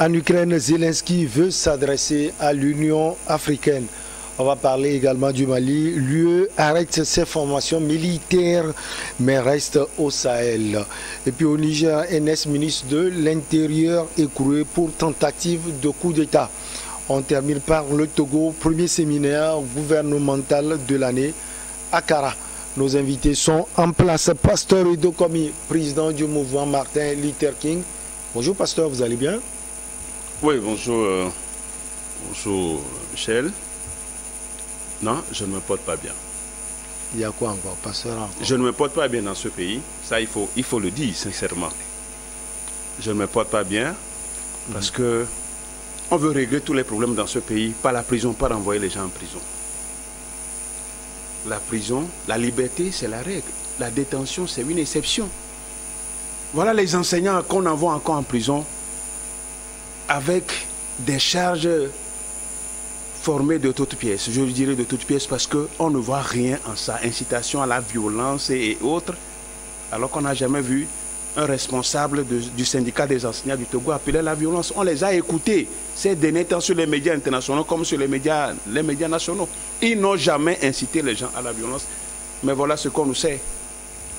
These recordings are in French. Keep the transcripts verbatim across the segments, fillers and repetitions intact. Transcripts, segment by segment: En Ukraine, Zelensky veut s'adresser à l'Union africaine. On va parler également du Mali. L'U E arrête ses formations militaires, mais reste au Sahel. Et puis au Niger, un ex-ministre de l'Intérieur est couru pour tentative de coup d'État. On termine par le Togo, premier séminaire gouvernemental de l'année, Akara. Nos invités sont en place. Pasteur Edo Komi, président du mouvement Martin Luther King. Bonjour Pasteur, vous allez bien? Oui, bonjour, euh, bonjour Michel. Non, je ne me porte pas bien. Il y a quoi encore, Pasteur encore? Je ne me porte pas bien dans ce pays. Ça, il faut, il faut le dire sincèrement. Je ne me porte pas bien parce mmh. que on veut régler tous les problèmes dans ce pays par la prison, par envoyer les gens en prison. La prison, la liberté, c'est la règle. La détention, c'est une exception. Voilà les enseignants qu'on envoie encore en prison avec des charges formées de toutes pièces. Je dirais de toutes pièces parce qu'on ne voit rien en ça. Incitation à la violence et autres, alors qu'on n'a jamais vu un responsable de, du syndicat des enseignants du Togo appeler à la violence. On les a écoutés ces derniers temps sur les médias internationaux comme sur les médias, les médias nationaux. Ils n'ont jamais incité les gens à la violence. Mais voilà ce qu'on nous sait.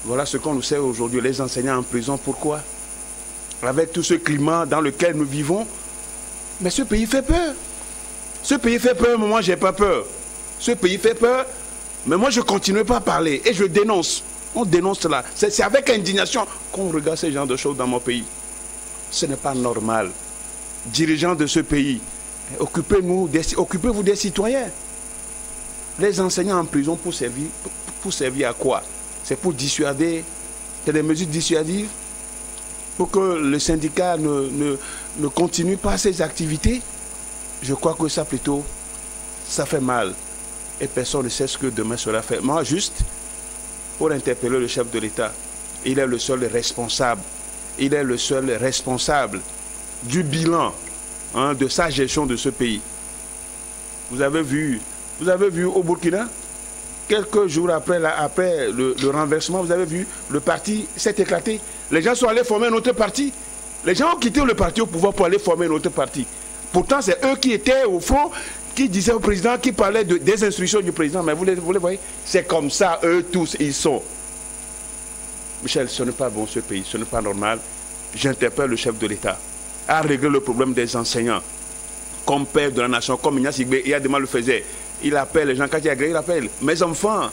Voilà ce qu'on nous sait aujourd'hui. Les enseignants en prison, pourquoi? Avec tout ce climat dans lequel nous vivons. Mais ce pays fait peur. Ce pays fait peur, mais moi j'ai pas peur. Ce pays fait peur, mais moi je continue pas à parler et je dénonce. On dénonce cela. C'est avec indignation qu'on regarde ce genre de choses dans mon pays. Ce n'est pas normal. Dirigeants de ce pays, occupez-nous, occupez-vous des citoyens. Les enseignants en prison pour servir, pour servir à quoi? C'est pour dissuader, c'est des mesures dissuasives pour que le syndicat ne, ne, ne continue pas ses activités. Je crois que ça plutôt, ça fait mal. Et personne ne sait ce que demain cela fait. Moi, juste... pour interpeller le chef de l'État. Il est le seul responsable. Il est le seul responsable du bilan hein, de sa gestion de ce pays. Vous avez vu, vous avez vu au Burkina, quelques jours après, la, après le, le renversement, vous avez vu, le parti s'est éclaté. Les gens sont allés former un autre parti. Les gens ont quitté le parti au pouvoir pour aller former un autre parti. Pourtant, c'est eux qui étaient au front, qui disaient au président, qui parlaient de, des instructions du président. Mais vous les, vous les voyez, c'est comme ça, eux tous, ils sont. Michel, ce n'est pas bon ce pays, ce n'est pas normal. J'interpelle le chef de l'État à régler le problème des enseignants. Comme père de la nation, comme Ignace Igbe, Yadema le faisait. Il appelle les gens, quand il agrée, il appelle. Mes enfants,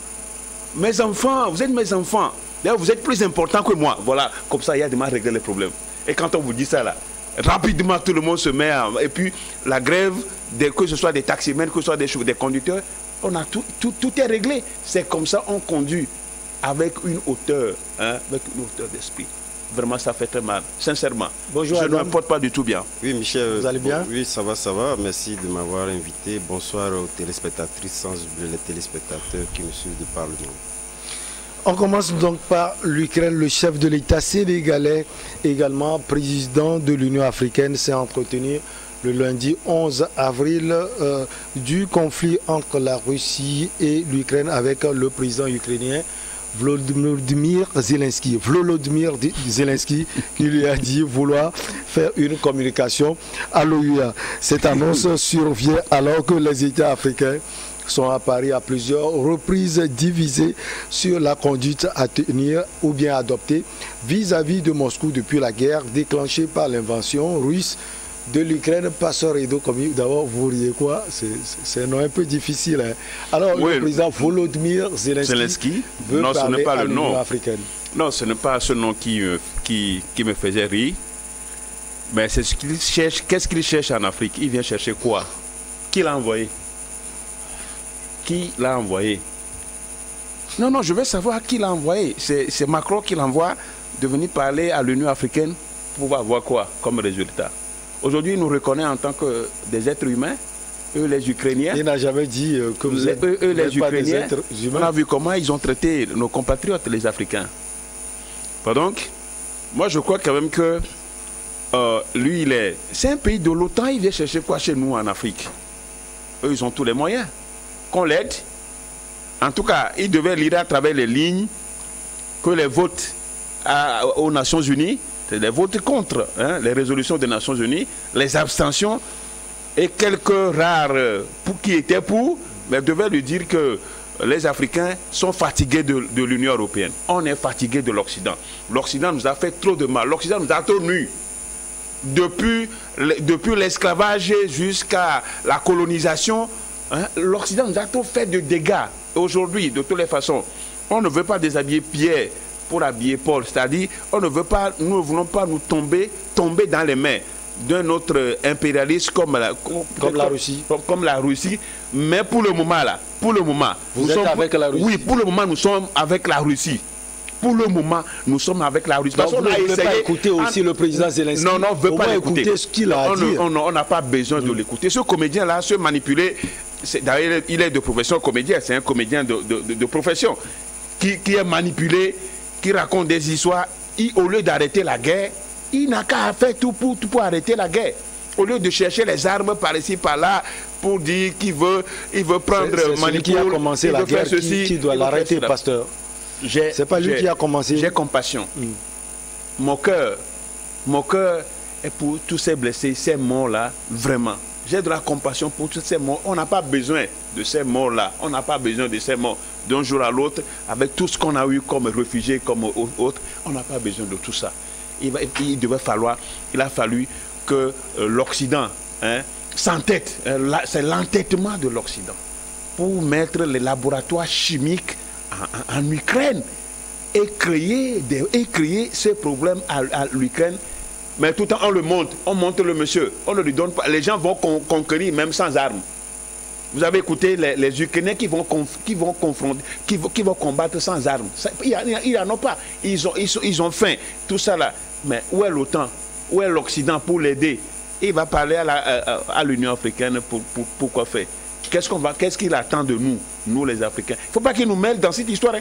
mes enfants, vous êtes mes enfants. D'ailleurs, vous êtes plus importants que moi. Voilà, comme ça, Yadema régler les problèmes. Et quand on vous dit ça là, rapidement, tout le monde se met à... Et puis, la grève, que ce soit des taximènes, que ce soit des, des conducteurs, on a tout, tout, tout est réglé. C'est comme ça qu'on conduit avec une hauteur, hein, avec une hauteur d'esprit. Vraiment, ça fait très mal, sincèrement. Bonjour, je ne m'apporte pas du tout bien. Oui, Michel. Vous allez bien? Bon, oui, ça va, ça va. Merci de m'avoir invité. Bonsoir aux téléspectatrices, sans oublier les téléspectateurs qui me suivent de par le monde. On commence donc par l'Ukraine. Le chef de l'État sénégalais, également président de l'Union africaine, s'est entretenu le lundi onze avril euh, du conflit entre la Russie et l'Ukraine avec le président ukrainien Volodymyr Zelensky. Volodymyr Zelensky qui lui a dit vouloir faire une communication à l'O U A. Cette annonce survient alors que les États africains sont à Paris à plusieurs reprises divisées sur la conduite à tenir ou bien adoptée vis-à-vis de Moscou depuis la guerre déclenchée par l'invasion russe de l'Ukraine. Pasteur Edo Komi, d'abord vous riez quoi? C'est un nom un peu difficile. Hein. Alors oui, le président Volodymyr Zelensky, Zelensky veut non, parler ce n'est pas à l'Union africaine. Non, ce n'est pas ce nom qui, euh, qui, qui me faisait rire, mais c'est ce qu'il cherche. Qu'est-ce qu'il cherche en Afrique? Il vient chercher quoi? Qui l'a envoyé? Qui l'a envoyé? Non, non, je veux savoir qui l'a envoyé. C'est Macron qui l'envoie de venir parler à l'Union africaine pour avoir quoi comme résultat. Aujourd'hui, il nous reconnaît en tant que des êtres humains, eux les Ukrainiens. Il n'a jamais dit euh, que vous êtes eux, eux, les pas des êtres humains. On a vu comment ils ont traité nos compatriotes, les Africains. Donc, moi je crois quand même que euh, lui, il est... C'est un pays de l'OTAN, il vient chercher quoi chez nous en Afrique? Eux, ils ont tous les moyens. Qu'on l'aide. En tout cas, il devait lire à travers les lignes que les votes à, aux Nations Unies les votes contre hein, les résolutions des Nations Unies, les abstentions, et quelques rares pour, qui étaient pour, mais devaient lui dire que les Africains sont fatigués de, de l'Union européenne. On est fatigués de l'Occident. L'Occident nous a fait trop de mal. L'Occident nous a tenus depuis, depuis l'esclavage jusqu'à la colonisation. Hein, l'Occident nous a tout fait de dégâts. Aujourd'hui, de toutes les façons, on ne veut pas déshabiller Pierre pour habiller Paul. C'est-à-dire, on ne veut pas, nous ne voulons pas nous tomber, tomber dans les mains d'un autre impérialiste comme la, comme, comme, la Russie. Comme, comme la Russie. Mais pour le moment, là, pour le moment, Vous nous êtes sommes avec la Russie. Oui, pour le moment, nous sommes avec la Russie. Pour le moment, nous sommes avec la Russie. Parce on ne veut essayé... pas écouter aussi en... le président Zelensky. Non, non, on ne veut pas écouter ce qu'il a à dire. On n'a pas besoin mmh. de l'écouter. Ce comédien-là, se manipuler, d'ailleurs, il est de profession comédien, c'est un comédien de, de, de, de profession qui, qui est manipulé, qui raconte des histoires. Il, au lieu d'arrêter la guerre, il n'a qu'à faire tout pour, tout pour arrêter la guerre. Au lieu de chercher les armes par ici, par là, pour dire qu'il veut, il veut prendre manipuler. Qui a commencé la guerre, ceci, qui, qui doit l'arrêter, Pasteur. C'est pas lui qui a commencé. J'ai compassion. Mm. Mon cœur, mon cœur est pour tous ces blessés, ces morts-là, vraiment. J'ai de la compassion pour tous ces morts. On n'a pas besoin de ces morts-là. On n'a pas besoin de ces morts d'un jour à l'autre, avec tout ce qu'on a eu comme réfugiés, comme autres. On n'a pas besoin de tout ça. Il, va, il devait falloir, il a fallu que euh, l'Occident hein, s'entête. Euh, C'est l'entêtement de l'Occident pour mettre les laboratoires chimiques en, en, en Ukraine et créer, des, et créer ce problème à, à l'Ukraine. Mais tout le temps, on le monte, on monte le monsieur, on ne lui donne pas. Les gens vont con, conquérir même sans armes. Vous avez écouté les, les Ukrainiens qui vont, conf, qui vont confronter, qui, qui vont combattre sans armes. Ça, ils n'en ont pas. Ils ont, ils, sont, ils ont faim, tout ça là. Mais où est l'OTAN? Où est l'Occident pour l'aider? Il va parler à l'Union africaine pour, pour, pour quoi faire? Qu'est-ce qu'on va, qu'est-ce qu'il attend de nous, nous les Africains? Il ne faut pas qu'il nous mêle dans cette histoire. Hein.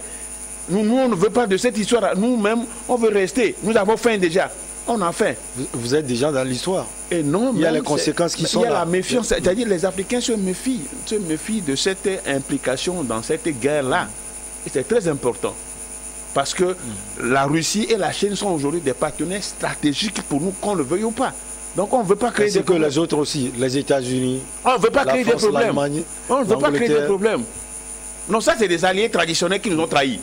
Nous, nous, on ne veut pas de cette histoire. Nous-mêmes, on veut rester. Nous avons faim déjà. On a faim. Vous, vous êtes déjà dans l'histoire. Et non, il y a les conséquences qui sont là. Il y a la méfiance. C'est-à-dire les Africains se méfient, se méfient de cette implication dans cette guerre-là. Et c'est très important. Parce que mm. la Russie et la Chine sont aujourd'hui des partenaires stratégiques pour nous, qu'on le veuille ou pas. Donc on ne veut pas créer des problèmes. C'est que les autres aussi, les États-Unis, on ne veut pas créer des problèmes. On ne veut pas créer des problèmes. Non, ça c'est des alliés traditionnels qui nous ont trahis.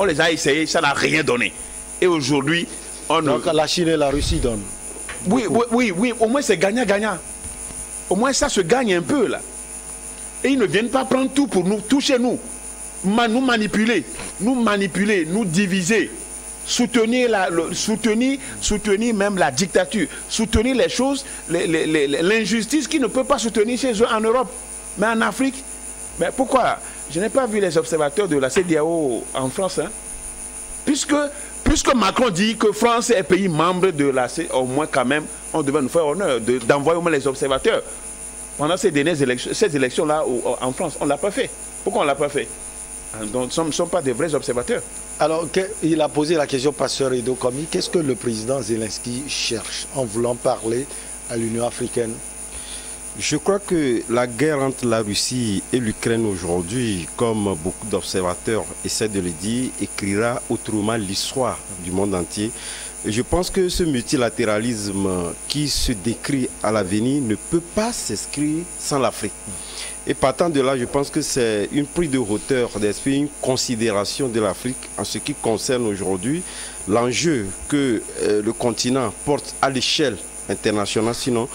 On les a essayés, ça n'a rien donné. Et aujourd'hui, on... Donc la Chine et la Russie donnent. Oui, oui, oui, oui, au moins c'est gagnant-gagnant. Au moins ça se gagne un peu là. Et ils ne viennent pas prendre tout pour nous, tout chez nous. Nous manipuler, nous manipuler, nous diviser, soutenir, la, le, soutenir, soutenir même la dictature, soutenir les choses, l'injustice qu'ils ne peuvent pas soutenir chez eux en Europe, mais en Afrique. Mais pourquoi? Je n'ai pas vu les observateurs de la CEDEAO en France. Hein. Puisque, puisque Macron dit que France est pays membre de la CEDEAO, au moins quand même, on devait nous faire honneur d'envoyer au moins les observateurs. Pendant ces dernières élections, ces élections-là en France, on ne l'a pas fait. Pourquoi on ne l'a pas fait? Donc, ce ne sont pas des vrais observateurs. Alors, il a posé la question, Pasteur Edo Komi, qu'est-ce que le président Zelensky cherche en voulant parler à l'Union africaine? Je crois que la guerre entre la Russie et l'Ukraine aujourd'hui, comme beaucoup d'observateurs essaient de le dire, écrira autrement l'histoire du monde entier. Je pense que ce multilatéralisme qui se décrit à l'avenir ne peut pas s'inscrire sans l'Afrique. Et partant de là, je pense que c'est une prise de hauteur d'esprit, une considération de l'Afrique en ce qui concerne aujourd'hui l'enjeu que euh, le continent porte à l'échelle internationale, sinon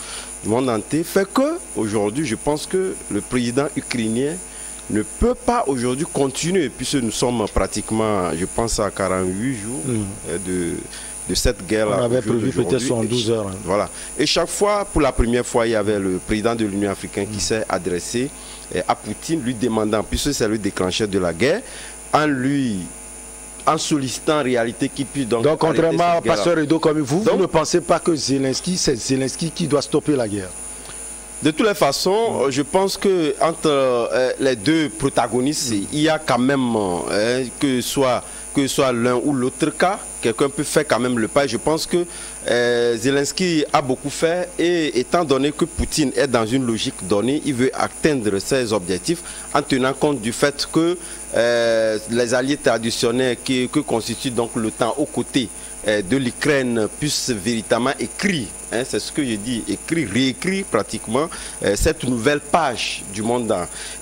du monde entier, fait qu'aujourd'hui, je pense que le président ukrainien ne peut pas aujourd'hui continuer, puisque nous sommes pratiquement, je pense, à quarante-huit jours mmh. de... de cette guerre-là. On avait prévu peut-être soixante-douze heures. Hein. Voilà. Et chaque fois, pour la première fois, il y avait le président de l'Union africaine qui mmh. s'est adressé à Poutine, lui demandant, puisque c'est le déclencheur de la guerre, en lui, en sollicitant en réalité qu'il puisse... Donc, donc contrairement à Pasteur Edo Komi, comme vous, donc, vous ne pensez pas que Zelensky, c'est Zelensky qui doit stopper la guerre? De toutes les façons, je pense que entre euh, les deux protagonistes, il y a quand même, euh, que ce soit, que soit l'un ou l'autre cas, quelqu'un peut faire quand même le pas. Je pense que euh, Zelensky a beaucoup fait, et étant donné que Poutine est dans une logique donnée, il veut atteindre ses objectifs en tenant compte du fait que euh, les alliés traditionnels qui, que constitue donc l'OTAN aux côtés euh, de l'Ukraine puissent véritablement écrire, hein, c'est ce que je dis, écrire, réécrire pratiquement euh, cette nouvelle page du monde.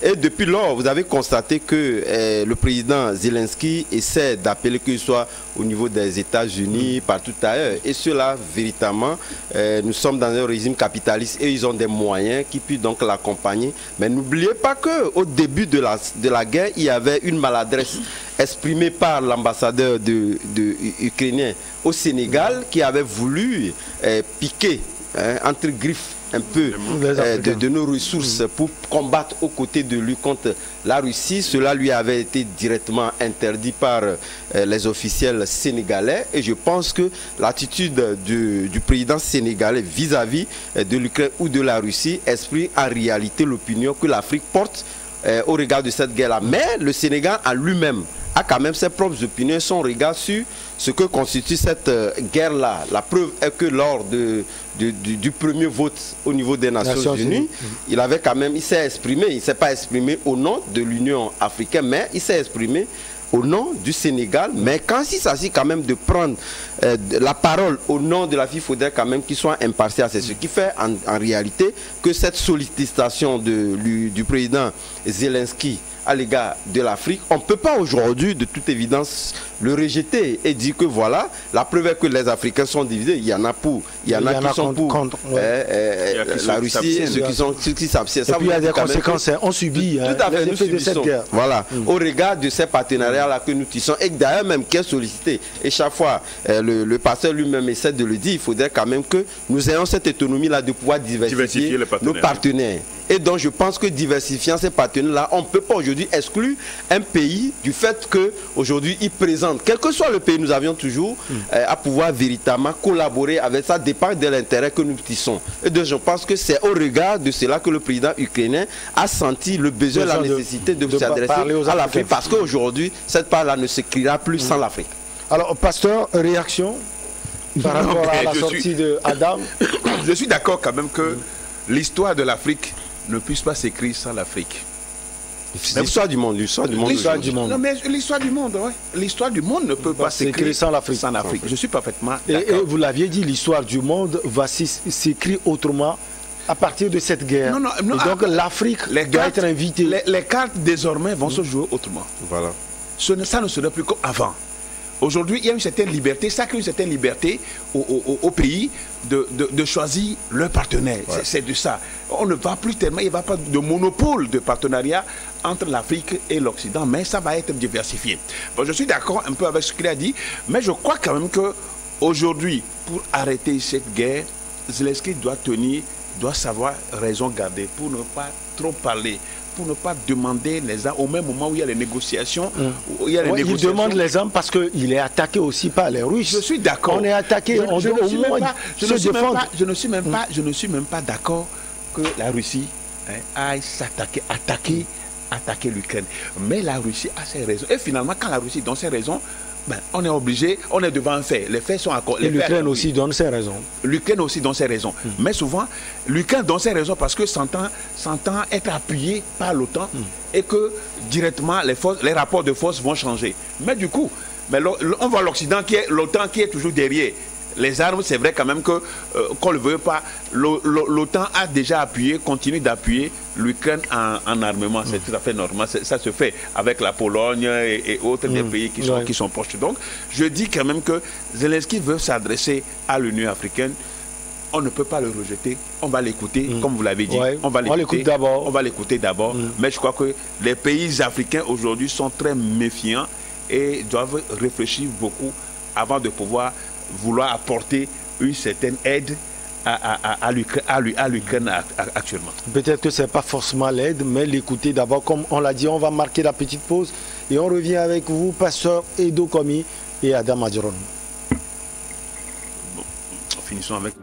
Et depuis lors, vous avez constaté que euh, le président Zelensky essaie d'appeler, qu'il soit au niveau des États-Unis, partout ailleurs. Et cela, véritablement, euh, nous sommes dans un régime capitaliste et ils ont des moyens qui puissent donc l'accompagner. Mais n'oubliez pas qu'au début de la, de la guerre, il y avait une maladresse exprimée par l'ambassadeur de, de, ukrainien au Sénégal qui avait voulu euh, piquer, hein, entre griffes, un peu euh, de, de nos ressources pour combattre aux côtés de lui contre la Russie. Cela lui avait été directement interdit par euh, les officiels sénégalais, et je pense que l'attitude du, du président sénégalais vis-à-vis -vis de l'Ukraine ou de la Russie exprime en réalité l'opinion que l'Afrique porte euh, au regard de cette guerre-là. Mais le Sénégal en lui-même a quand même ses propres opinions, son regard sur ce que constitue cette guerre-là. La preuve est que lors de, de, du, du premier vote au niveau des Nations, Nations Unies, Unies, il avait quand même, il s'est exprimé, il ne s'est pas exprimé au nom de l'Union africaine, mais il s'est exprimé au nom du Sénégal. Mais quand il s'agit quand même de prendre euh, de la parole au nom de la F I, il faudrait quand même qu'ils soient impartial. C'est ce qui fait en, en réalité que cette sollicitation de, du, du président Zelensky à l'égard de l'Afrique, on ne peut pas aujourd'hui de toute évidence le rejeter et dire que voilà, la preuve est que les Africains sont divisés, il y en a pour, il y en a qui sont pour la Russie et ceux qui sont qui s'abstiennent. Et puis il y a des conséquences, on subit les effets de cette guerre. Voilà, au regard de ces partenariats-là que nous tissons, et d'ailleurs même qui est sollicité, et chaque fois le, le pasteur lui-même essaie de le dire, il faudrait quand même que nous ayons cette autonomie-là de pouvoir diversifier nos partenaires. Et donc je pense que diversifiant ces partenaires-là, on ne peut pas aujourd'hui exclure un pays du fait qu'aujourd'hui il présente, quel que soit le pays, nous avions toujours mmh. euh, à pouvoir véritablement collaborer avec ça, dépend de l'intérêt que nous tissons. Et donc je pense que c'est au regard de cela que le président ukrainien a senti le besoin, la nécessité de, de, de s'adresser à l'Afrique, parce qu'aujourd'hui cette part-là ne s'écrira plus mmh. sans l'Afrique. Alors pasteur, réaction par non, rapport à la sortie suis... de Adam. Je suis d'accord quand même que mmh. l'histoire de l'Afrique ne puisse pas s'écrire sans l'Afrique. L'histoire du monde, l'histoire du monde. L'histoire du monde. Non, mais l'histoire du monde, oui. L'histoire du monde ne peut pas s'écrire sans l'Afrique. Sans l'Afrique. Je suis parfaitement d'accord. Et, et vous l'aviez dit, l'histoire du monde va s'écrire autrement à partir de cette guerre. Non, non, non, et donc l'Afrique doit être invitée. Les, les cartes désormais vont mmh. se jouer autrement. Voilà. Ce, ça ne serait plus comme avant. Aujourd'hui, il y a une certaine liberté, ça crée une certaine liberté au, au, au pays de, de, de choisir leur partenaire. Ouais. C'est de ça. On ne va plus tellement, il ne va pas de monopole de partenariat entre l'Afrique et l'Occident, mais ça va être diversifié. Bon, je suis d'accord un peu avec ce qu'il a dit, mais je crois quand même qu'aujourd'hui, pour arrêter cette guerre, Zelensky doit tenir, doit savoir raison garder pour ne pas trop parler, pour ne pas demander les armes au même moment où il y a les négociations. Mmh. Où il, y a les ouais, négociations. Il demande les armes parce qu'il est attaqué aussi par les Russes. Je suis d'accord. On est attaqué. Je, on je, doit, ne, suis au pas, je se ne suis même pas. Je ne suis même pas. Je ne suis même pas d'accord que la Russie hein, aille s'attaquer, attaquer, attaquer, attaquer l'Ukraine. Mais la Russie a ses raisons. Et finalement, quand la Russie donne ses raisons, ben, on est obligé, on est devant un fait. Les faits sont accordés. Et l'Ukraine aussi donne ses raisons. L'Ukraine aussi donne ses raisons. Mm. Mais souvent, l'Ukraine donne ses raisons parce que s'entend être appuyée par l'OTAN mm. et que directement les, forces, les rapports de force vont changer. Mais du coup, ben, on voit l'Occident qui est l'OTAN qui est toujours derrière. Les armes, c'est vrai quand même que, euh, qu'on ne le veut pas, l'OTAN a déjà appuyé, continue d'appuyer l'Ukraine en, en armement. C'est mmh. tout à fait normal. Ça se fait avec la Pologne et, et autres mmh. des pays qui sont, ouais. qui sont proches. Donc, je dis quand même que Zelensky veut s'adresser à l'Union africaine. On ne peut pas le rejeter. On va l'écouter, mmh. comme vous l'avez dit. Ouais. On va l'écouter d'abord. On va l'écouter d'abord. Mmh. Mais je crois que les pays africains aujourd'hui sont très méfiants et doivent réfléchir beaucoup avant de pouvoir vouloir apporter une certaine aide à, à, à, à l'Ukraine actuellement. Peut-être que ce n'est pas forcément l'aide, mais l'écouter d'abord. Comme on l'a dit, on va marquer la petite pause et on revient avec vous, Pasteur Edo Komi et Adam Adjeron. Bon, finissons avec...